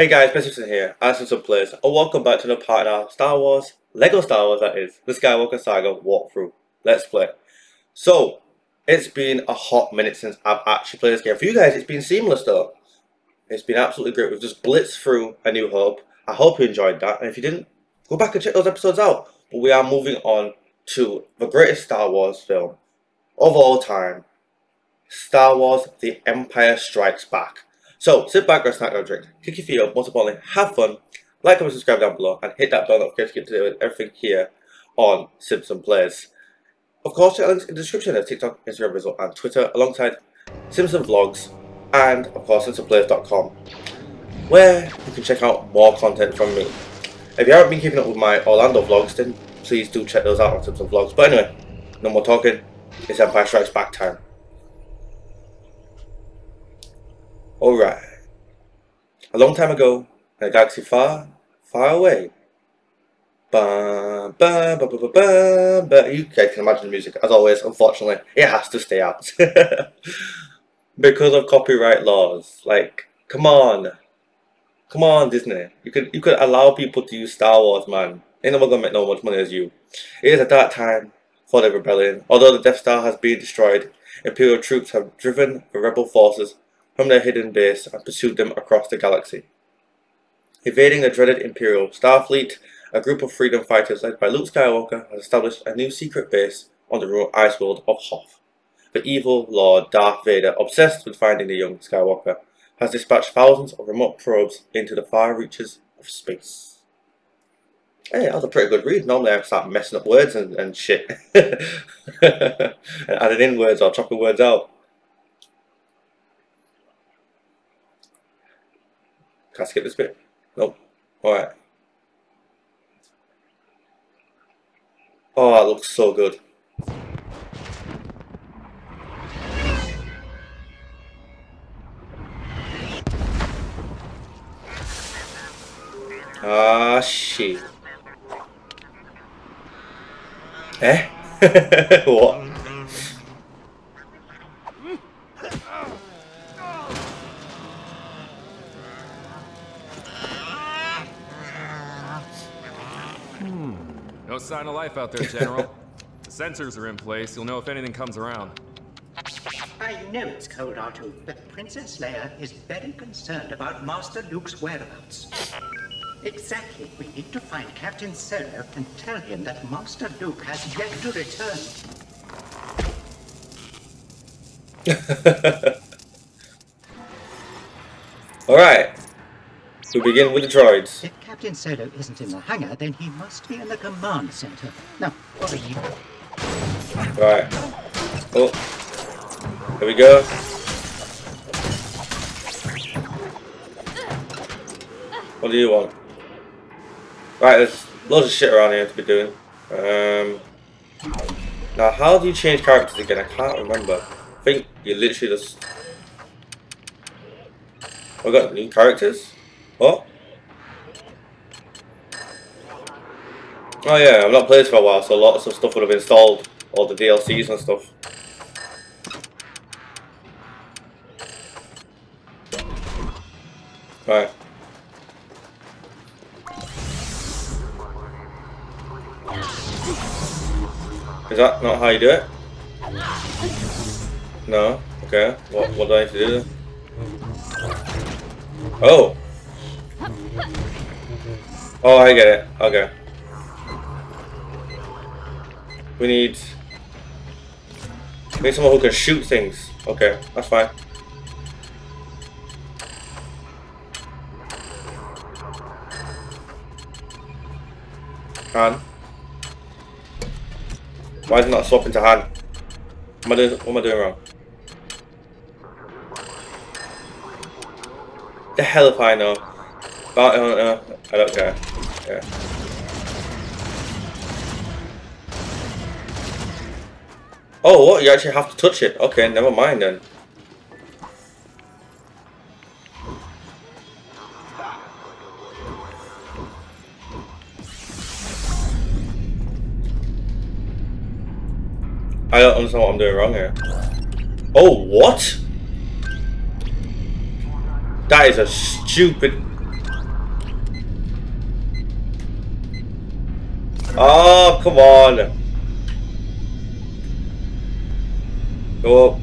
Hey guys, Ben Simpson here, I'm Simpson Players, and welcome back to another part of our Star Wars, Lego Star Wars that is, the Skywalker Saga walkthrough. Let's play. So, it's been a hot minute since I've actually played this game. For you guys, it's been seamless though. It's been absolutely great. We've just blitzed through A New Hope. I hope you enjoyed that, and if you didn't, go back and check those episodes out. But we are moving on to the greatest Star Wars film of all time, Star Wars The Empire Strikes Back. So, sit back, grab a snack, grab a drink, kick your feet up, most importantly, have fun, like, comment, subscribe down below, and hit that bell notification to get today with everything here on Simpson Players. Of course, check out links in the description of TikTok, Instagram, and Twitter, alongside Simpson Vlogs, and of course, SimpsonPlayers.com, where you can check out more content from me. If you haven't been keeping up with my Orlando vlogs, then please do check those out on Simpson Vlogs. But anyway, no more talking, it's Empire Strikes Back time. Alright, a long time ago, in a galaxy far, far away. Ba ba ba ba ba ba ba. You guys can imagine the music, as always, unfortunately, it has to stay out. Because of copyright laws, like, come on. Come on, Disney. You could allow people to use Star Wars, man. Ain't no one gonna make no much money as you. It is a dark time for the Rebellion. Although the Death Star has been destroyed, Imperial troops have driven the Rebel forces from their hidden base and pursued them across the galaxy. Evading the dreaded Imperial Starfleet, a group of freedom fighters led by Luke Skywalker has established a new secret base on the remote ice world of Hoth. The evil Lord Darth Vader, obsessed with finding the young Skywalker, has dispatched thousands of remote probes into the far reaches of space. Hey, that was a pretty good read. Normally I start messing up words and shit. And adding in words or chopping words out. Can I skip this bit? Nope. Alright. Oh, that looks so good. Ah, shit. Eh? What? No sign of life out there, General. The sensors are in place. You'll know if anything comes around. I know it's cold, Artoo, but Princess Leia is very concerned about Master Luke's whereabouts. Exactly. We need to find Captain Solo and tell him that Master Luke has yet to return. All right. We begin with the droids. If Captain Solo isn't in the hangar, then he must be in the command center. Now, what are you? Right. Oh. Here we go. What do you want? Right, there's loads of shit around here to be doing. Now, how do you change characters again? I can't remember. I think you literally just... We've got new characters? What? Oh yeah, I've not played this for a while, so lots of stuff would have installed, all the DLCs and stuff. Right. Is that not how you do it? No? Okay. What do I need to do then? Oh! Oh, I get it. Okay. We need someone who can shoot things. Okay, that's fine. Han. Why is it not swapping to Han? What am I doing wrong? The hell if I know. But I don't care. Yeah. Oh, what? You actually have to touch it. Okay, never mind then. I don't understand what I'm doing wrong here. Oh, what? That is a stupid... Oh, come on. Go up.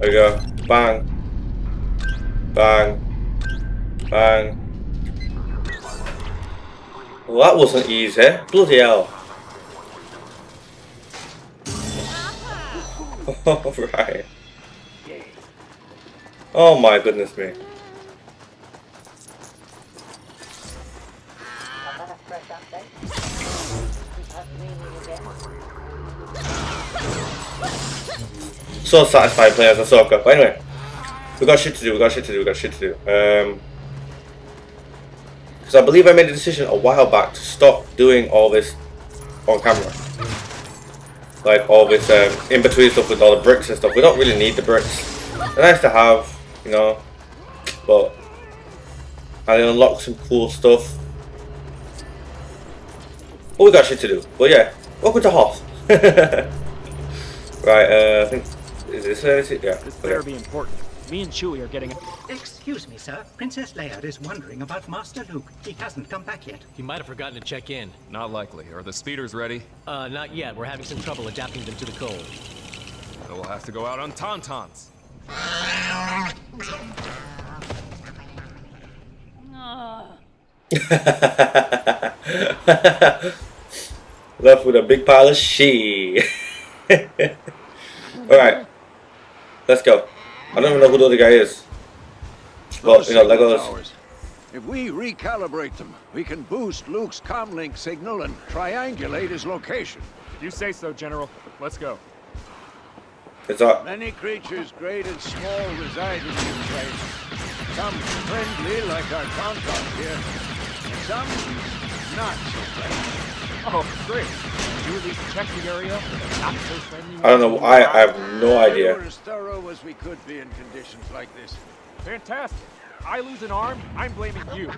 There we go. Bang. Bang. Bang. Well, that wasn't easy. Bloody hell. Alright. Oh my goodness me. So satisfied playing as Ahsoka. But anyway, we got shit to do, because I believe I made a decision a while back to stop doing all this on camera. Like all this in between stuff with all the bricks and stuff. We don't really need the bricks. They're nice to have, you know, but and it unlocks some cool stuff. But we got shit to do. But yeah, welcome to Hoth. Right, I think is this it? Yeah. This better be important. Me and Chewie are getting. Excuse me, sir. Princess Leia is wondering about Master Luke. He hasn't come back yet. He might have forgotten to check in. Not likely. Are the speeders ready? Not yet. We're having some trouble adapting them to the cold. So we'll have to go out on Tauntauns. Left with a big pile of shit. Alright. Let's go. I don't even know who the other guy is. Well, you know, Lego's. If we recalibrate them, we can boost Luke's comlink signal and triangulate his location. You say so, General. Let's go. It's up. Many creatures great and small reside in this place. Some friendly like our Tauntaun here. And some not so friendly. Oh, great. Did you at least check the area? Not so friendly. I don't know. I have no idea. We're as thorough as we could be in conditions like this. Fantastic. I lose an arm, I'm blaming you.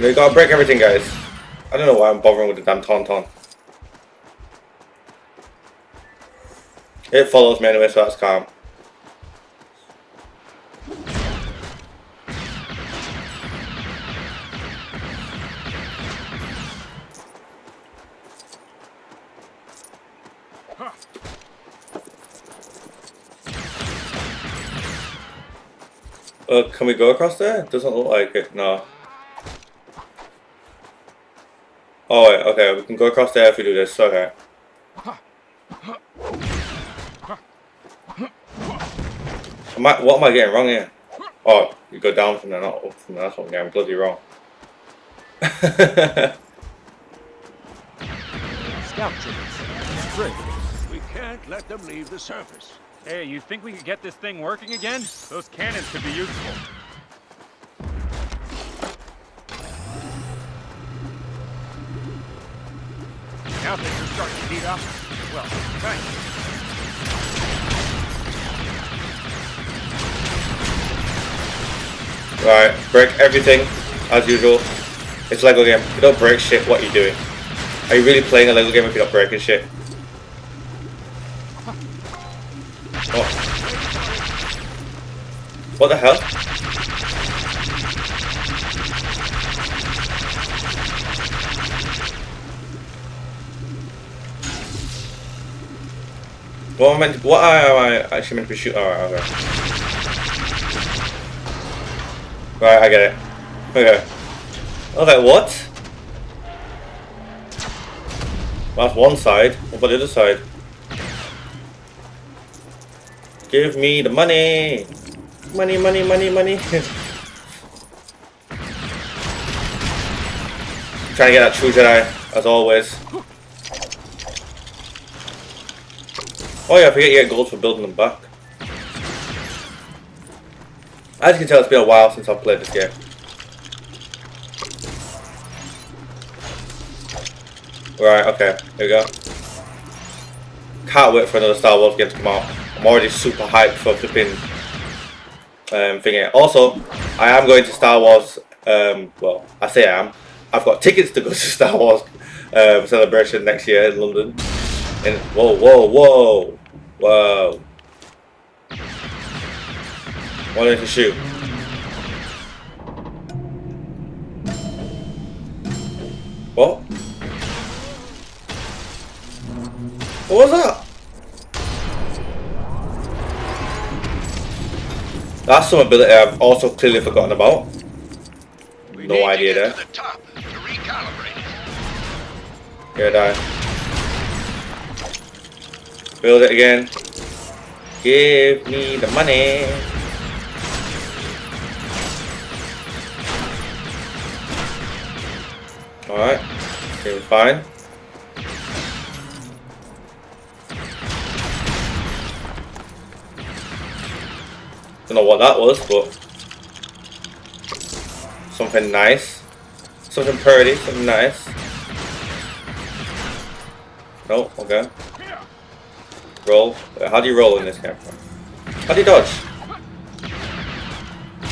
We gotta break everything, guys. I don't know why I'm bothering with the damn Tauntaun. It follows me anyway, so that's calm. Can we go across there? Doesn't look like it. No. Oh wait, okay, we can go across there if we do this. Okay. What am I getting wrong here? Oh, you go down from there, not up from there. That's what I'm getting bloody wrong. Scout troops. We can't let them leave the surface. Hey, you think we can get this thing working again? Those cannons could be useful. Now things are starting to heat up. Well, right. Alright, break everything, as usual. It's a Lego game. If you don't break shit, what are you doing? Are you really playing a Lego game if you're not breaking shit? Oh. What the hell? What am I meant to, what am I actually meant to be shooting? Alright, okay. Right, I get it. Okay. Okay, what? That's one side. What about the other side? Give me the money! Money, money, money, money! Trying to get that true Jedi, as always. Oh yeah, I forget you get gold for building them back. As you can tell, it's been a while since I've played this game. Right, okay, here we go. Can't wait for another Star Wars game to come out. I'm already super hyped for flipping thingy. Also, I am going to Star Wars. Well, I say I am. I've got tickets to go to Star Wars celebration next year in London. And whoa, whoa, whoa, whoa! What did you shoot? What? What was that? That's some ability I've also clearly forgotten about. No idea there. Yeah, die. Build it again. Give me the money. Alright, okay, we're fine. Don't know what that was, but something nice. Something pretty, something nice. No, okay. Roll. How do you roll in this game? How do you dodge?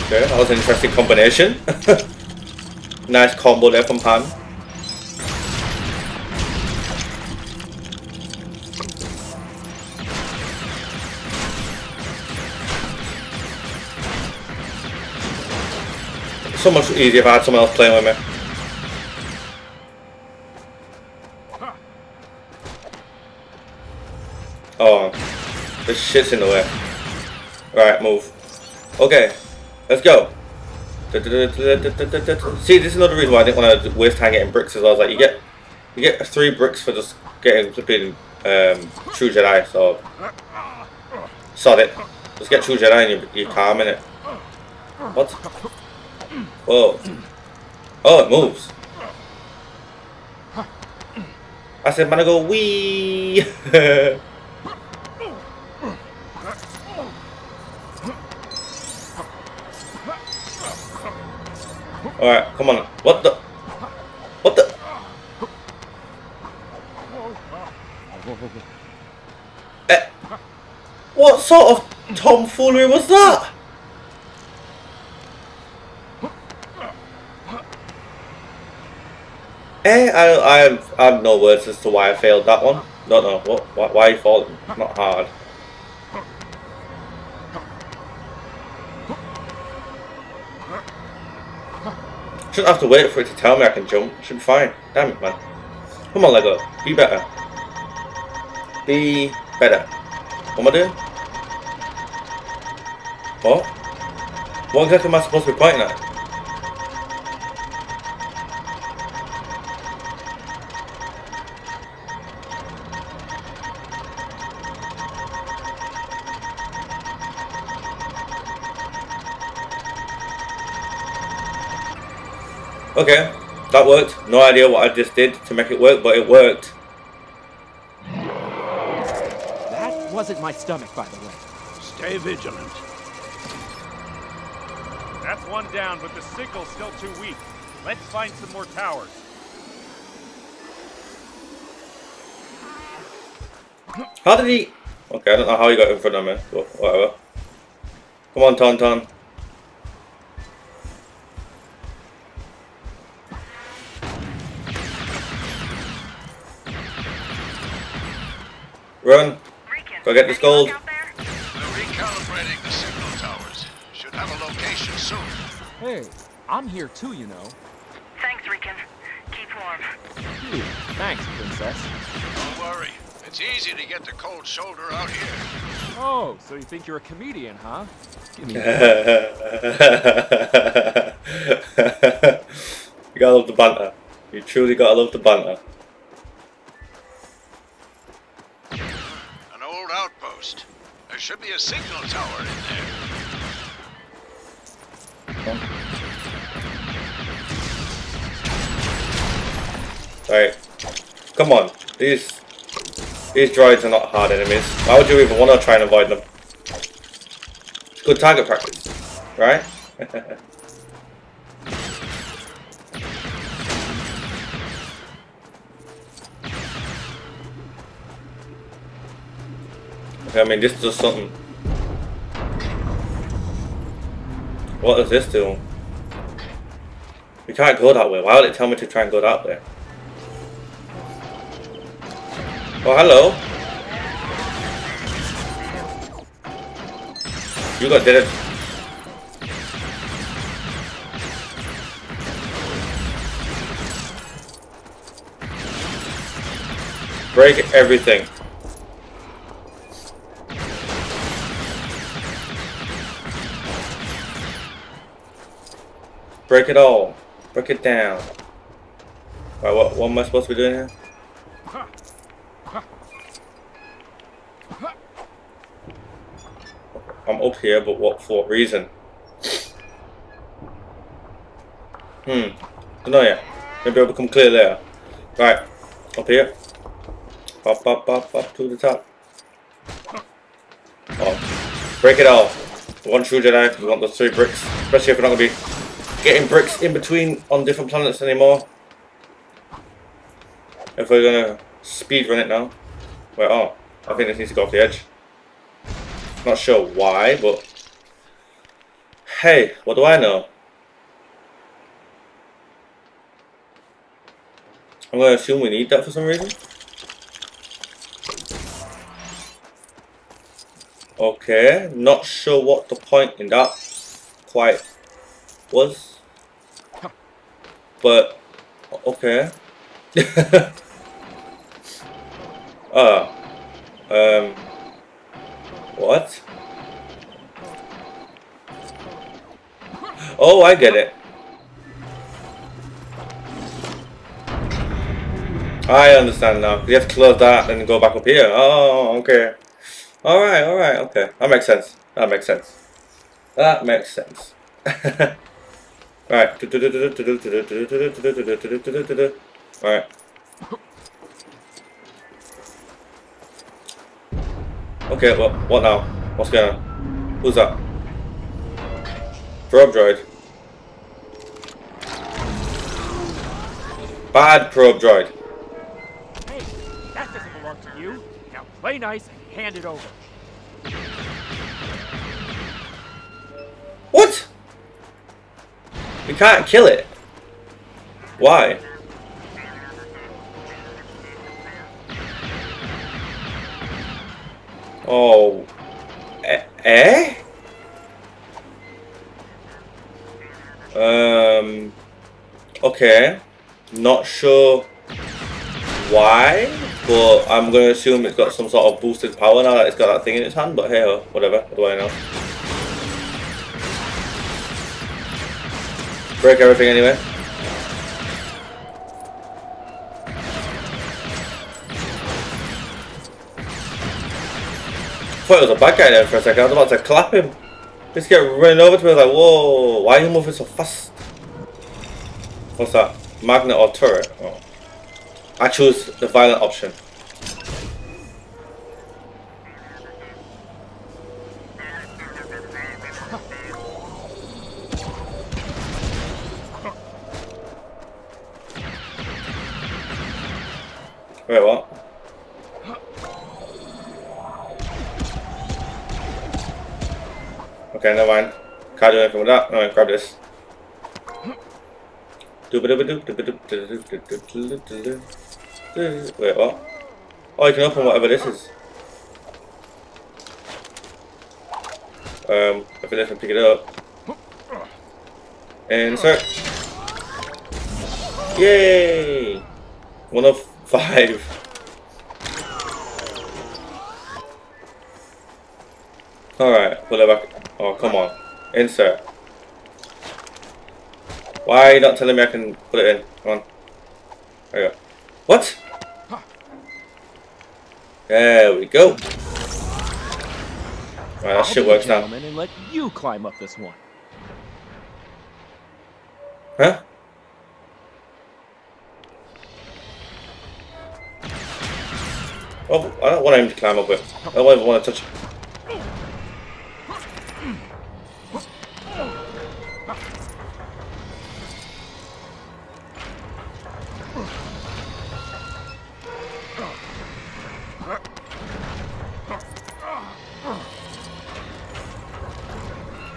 Okay, that was an interesting combination. Nice combo there from Han. So much easier if I had someone else playing with me. Oh, this shit's in the way. Right, move. Okay, let's go. See, this is another reason why I didn't want to waste time getting bricks, as I was like, you get 3 bricks for just getting flipping True Jedi, so sod it. Just get True Jedi and you're calm, innit? What? Whoa. Oh, it moves. I said, man, I go, wee. Alright, come on. What the? What the? What sort of tomfoolery was that? I have no words as to why I failed that one. Don't know what. Why you falling? Not hard. Shouldn't have to wait for it to tell me I can jump. Should be fine. Damn it, man. Come on, Lego. Be better. Be better. What am I doing? What? What exactly am I supposed to be pointing at? Okay, that worked. No idea what I just did to make it work, but it worked. That wasn't my stomach, by the way. Stay vigilant. That's one down, but the signal's still too weak. Let's find some more towers. How did he... Okay, I don't know how he got in front of me, but whatever. Come on, Tauntaun. Run. Go get this gold. They're recalibrating the signal towers. Should have a location soon. Hey, I'm here too, you know. Thanks, Rican. Keep warm. Phew. Thanks, Princess. Don't worry. It's easy to get the cold shoulder out here. Oh, so you think you're a comedian, huh? Give me that. You gotta love the banter. You truly gotta love the banter. There should be a signal tower in there. Alright. Come on. These droids are not hard enemies. Why would you even want to try and avoid them? It's good target practice. Right? I mean, this does something. What does this do? We can't go that way. Why would it tell me to try and go that way? Oh, hello. You got dead. Break everything. Break it all. Break it down. Alright, what am I supposed to be doing here? I'm up here, but what, for what reason? Don't know yet. Maybe I'll become clear later. Right, up here. Up, up, up, up to the top. Oh, break it all. One true Jedi, we want those three bricks. Especially if we're not going to be getting bricks in between on different planets anymore. If we're going to speedrun it now. Wait, oh, I think this needs to go off the edge. Not sure why, but hey, what do I know? I'm gonna assume we need that for some reason. Okay, not sure what the point in that quite was, but okay. What? Oh, I get it. I understand now. You have to close that and go back up here. Oh, okay. Alright, alright, okay. That makes sense. That makes sense. That makes sense. Alright. Alright. Okay, well, what now? What's going on? Who's that? Probe droid. Bad probe droid. Play nice and hand it over. What? We can't kill it. Why? Oh. Eh? Okay. Not sure why? But I'm going to assume it's got some sort of boosted power now that it's got that thing in its hand, but hey, oh, whatever, what do I know? Break everything anyway. I thought it was a bad guy there for a second, I was about to clap him. This guy running over to me, I was like, whoa, why are you moving so fast? What's that? Magnet or turret? Oh. I choose the violent option. Wait, what? Okay, never mind. Can't do anything with that. No, grab this. Wait, what? Oh, you can open whatever this is. I think I can pick it up. Insert. Yay! 1 of 5. Alright, pull it back. Oh, come on. Insert. Why are you not telling me I can put it in? Come on. There you go. What? There we go. Alright, that shit works now. And let you climb up this one. Huh? Oh, I don't want him to climb up it. I don't even want to touch it.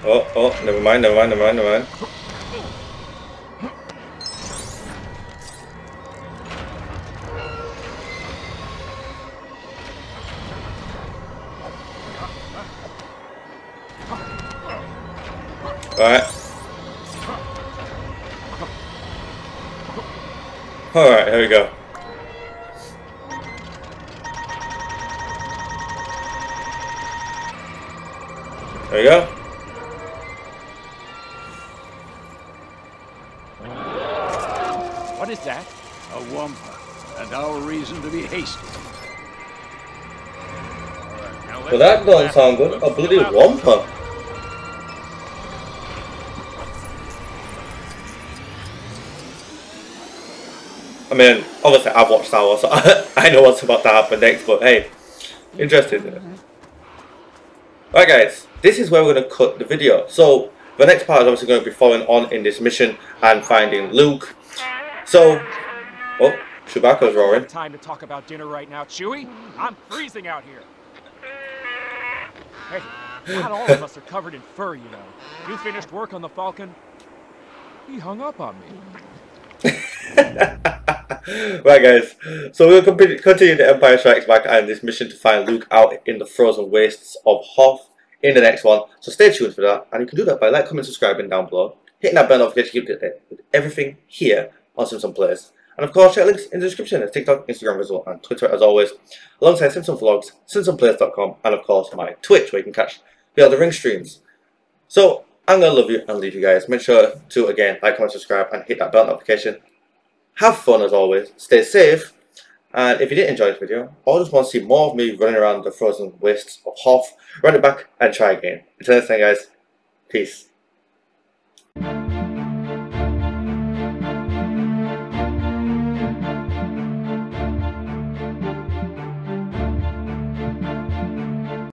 Oh, oh, never mind, never mind, never mind, never mind. Alright. Alright, here we go. There you go. What is that? A wampa, and our reason to be hasty. Well, that doesn't sound good. A bloody wampa. I mean, obviously I've watched Star Wars, so I know what's about to happen next, but hey, interesting, isn't it? Right guys, this is where we're going to cut the video. So, the next part is obviously going to be following on in this mission and finding Luke. So, oh, Chewbacca's roaring. Time to talk about dinner right now, Chewie. I'm freezing out here. Hey, not all of us are covered in fur, you know. You finished work on the Falcon? He hung up on me. Right guys, so we'll continue the Empire Strikes Back and this mission to find Luke out in the frozen wastes of Hoth in the next one. So stay tuned for that, and you can do that by like, comment, subscribing down below, hitting that bell notification to keep it with everything here on Simpson Players. And of course, check links in the description of TikTok, Instagram as well, and Twitter as always, alongside Simpson Vlogs, SimpsonPlayers.com, and of course my Twitch where you can catch the other ring streams. So I'm going to love you and leave you guys. Make sure to again like, comment, subscribe, and hit that bell notification. Have fun as always, stay safe, and if you did enjoy this video or just want to see more of me running around the frozen wastes of Hoth, run it back and try again. Until next time guys, peace.